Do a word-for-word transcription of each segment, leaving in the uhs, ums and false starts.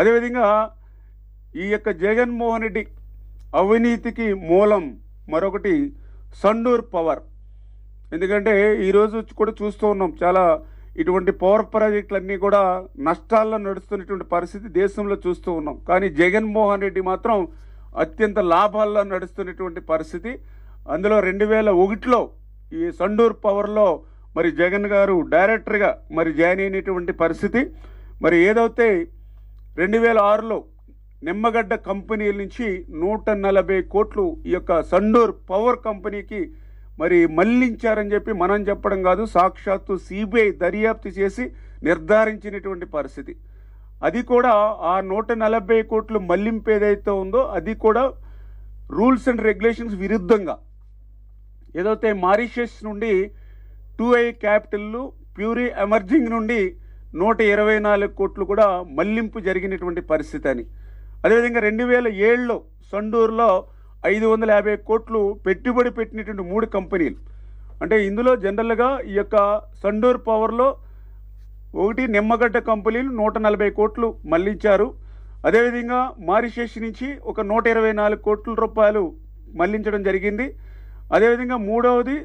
అదేవిధంగా ఈ యొక్క జగన్ మోహన్ రెడ్డి అవినీతికి మూలం మరొకటి సండూర్ పవర్. ఎందుకంటే ఈరోజు కూడా చూస్తూ ఉన్నాం, చాలా ఇటువంటి పవర్ ప్రాజెక్టులన్నీ కూడా నష్టాల్లో నడుస్తున్నటువంటి పరిస్థితి దేశంలో చూస్తూ ఉన్నాం. కానీ జగన్ మోహన్ రెడ్డి మాత్రం అత్యంత లాభాల్లో నడుస్తున్నటువంటి పరిస్థితి. అందులో రెండు వేల ఒకటిలో ఈ సండూర్ పవర్లో మరి జగన్ గారు డైరెక్టర్గా మరి జాయిన్ అయినటువంటి పరిస్థితి. మరి ఏదైతే రెండు వేల ఆరులో నిమ్మగడ్డ కంపెనీల నుంచి నూట నలభై కోట్లు ఈ యొక్క సండూర్ పవర్ కంపెనీకి మరి మళ్లించారని చెప్పి మనం చెప్పడం కాదు, సాక్షాత్తు సిబిఐ దర్యాప్తు చేసి నిర్ధారించినటువంటి పరిస్థితి. అది కూడా ఆ నూట నలభై కోట్లు మళ్లింపు ఏదైతే ఉందో అది కూడా రూల్స్ అండ్ రెగ్యులేషన్స్ విరుద్ధంగా ఏదైతే మారిషస్ నుండి టూ ఐ క్యాపిటల్లు, ప్యూరీ ఎమర్జింగ్ నుండి నూట ఇరవై నాలుగు కోట్లు కూడా మళ్లింపు జరిగినటువంటి పరిస్థితి అని. అదేవిధంగా రెండు వేల ఏడులో సండూరులో ఐదు వందల యాభై కోట్లు పెట్టుబడి పెట్టినటువంటి మూడు కంపెనీలు. అంటే ఇందులో జనరల్గా ఈ యొక్క సండూర్ పవర్లో ఒకటి నిమ్మగడ్డ కంపెనీలు నూట నలభై కోట్లు మళ్లించారు. అదేవిధంగా మారిషస్ నుంచి ఒక నూట ఇరవై నాలుగు కోట్ల రూపాయలు మళ్లించడం జరిగింది. అదేవిధంగా మూడవది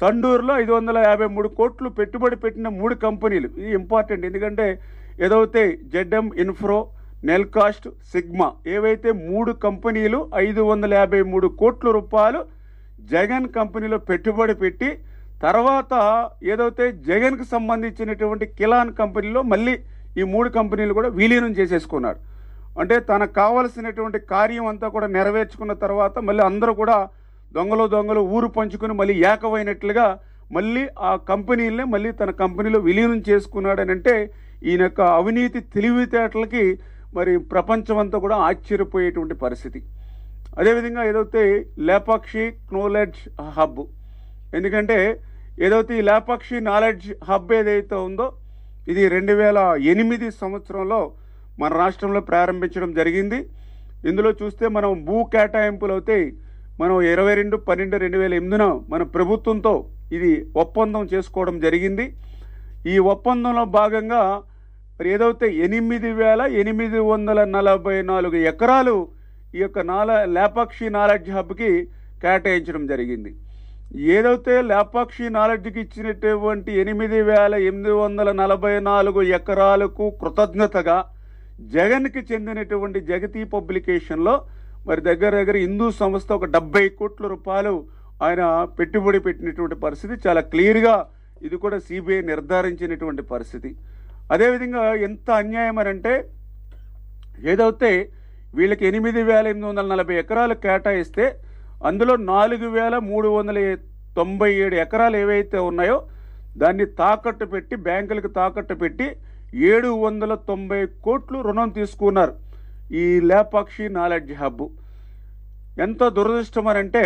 సండూరులో ఐదు వందల యాభై మూడు కోట్లు పెట్టుబడి పెట్టిన మూడు కంపెనీలు. ఇది ఇంపార్టెంట్, ఎందుకంటే ఏదైతే జెడ్ఎం ఇన్ఫ్రో, నెల్కాస్ట్, సిగ్మా ఏవైతే మూడు కంపెనీలు ఐదు వందల యాభై మూడు కోట్ల రూపాయలు జగన్ కంపెనీలో పెట్టుబడి పెట్టి తర్వాత ఏదైతే జగన్కి సంబంధించినటువంటి కిలాన్ కంపెనీలో మళ్ళీ ఈ మూడు కంపెనీలు కూడా విలీనం చేసేసుకున్నాడు. అంటే తనకు కావలసినటువంటి కార్యం అంతా కూడా నెరవేర్చుకున్న తర్వాత మళ్ళీ అందరూ కూడా దొంగలు దొంగలు ఊరు పంచుకుని మళ్ళీ ఏకమైనట్లుగా మళ్ళీ ఆ కంపెనీలనే మళ్ళీ తన కంపెనీలో విలీనం చేసుకున్నాడనంటే ఈయన యొక్క అవినీతి తెలివితేటలకి మరి ప్రపంచమంతా కూడా ఆశ్చర్యపోయేటువంటి పరిస్థితి. అదేవిధంగా ఏదైతే లేపాక్షి నాలెడ్జ్ హబ్, ఎందుకంటే ఏదైతే ఈ లేపాక్షి నాలెడ్జ్ హబ్ ఏదైతే ఉందో ఇది రెండు వేల ఎనిమిది సంవత్సరంలో మన రాష్ట్రంలో ప్రారంభించడం జరిగింది. ఇందులో చూస్తే మనం భూ కేటాయింపులు అయితే మనం ఇరవై రెండు పన్నెండు రెండు వేల ఎనిమిదిన మన ప్రభుత్వంతో ఇది ఒప్పందం చేసుకోవడం జరిగింది. ఈ ఒప్పందంలో భాగంగా మరి ఏదైతే ఎనిమిది వేల ఎనిమిది వందల నలభై నాలుగు ఎకరాలు ఈ యొక్క నాల లేపాక్షి నాలెడ్జ్ హబ్కి కేటాయించడం జరిగింది. ఏదైతే లేపాక్షి నాలెడ్జ్కి ఇచ్చినటువంటి ఎనిమిది వేల ఎనిమిది వందల నలభై నాలుగు ఎకరాలకు కృతజ్ఞతగా జగన్కి చెందినటువంటి జగతి పబ్లికేషన్లో మరి దగ్గర దగ్గర హిందూ సంస్థ ఒక డెబ్బై కోట్ల రూపాయలు ఆయన పెట్టుబడి పెట్టినటువంటి పరిస్థితి చాలా క్లియర్గా ఇది కూడా సిబిఐ నిర్ధారించినటువంటి పరిస్థితి. అదేవిధంగా ఎంత అన్యాయం అని అంటే ఏదైతే వీళ్ళకి ఎనిమిది వేల ఎనిమిది వందల నలభై ఎకరాలు కేటాయిస్తే అందులో నాలుగు వేల మూడు వందల తొంభై ఏడు ఎకరాలు ఏవైతే ఉన్నాయో దాన్ని తాకట్టు పెట్టి బ్యాంకులకు తాకట్టు పెట్టి ఏడు వందల తొంభై కోట్లు రుణం తీసుకున్నారు ఈ లేపాక్షి నాలెడ్జ్ హబ్. ఎంత దురదృష్టం అని అంటే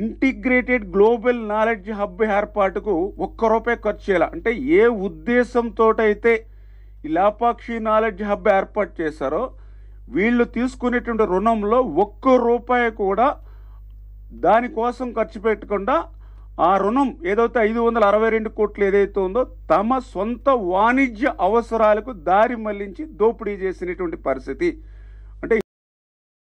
ఇంటిగ్రేటెడ్ గ్లోబల్ నాలెడ్జ్ హబ్ ఏర్పాటుకు ఒక్క రూపాయి ఖర్చు చేయాలి. అంటే ఏ ఉద్దేశంతో అయితే ఈ లేపాక్షి నాలెడ్జ్ హబ్ ఏర్పాటు చేశారో వీళ్ళు తీసుకునేటువంటి రుణంలో ఒక్క రూపాయి కూడా దానికోసం ఖర్చు పెట్టకుండా ఆ రుణం ఏదైతే ఐదు వందల అరవై రెండు కోట్లు ఏదైతే ఉందో తమ సొంత వాణిజ్య అవసరాలకు దారి మళ్లించి దోపిడీ చేసినటువంటి పరిస్థితి.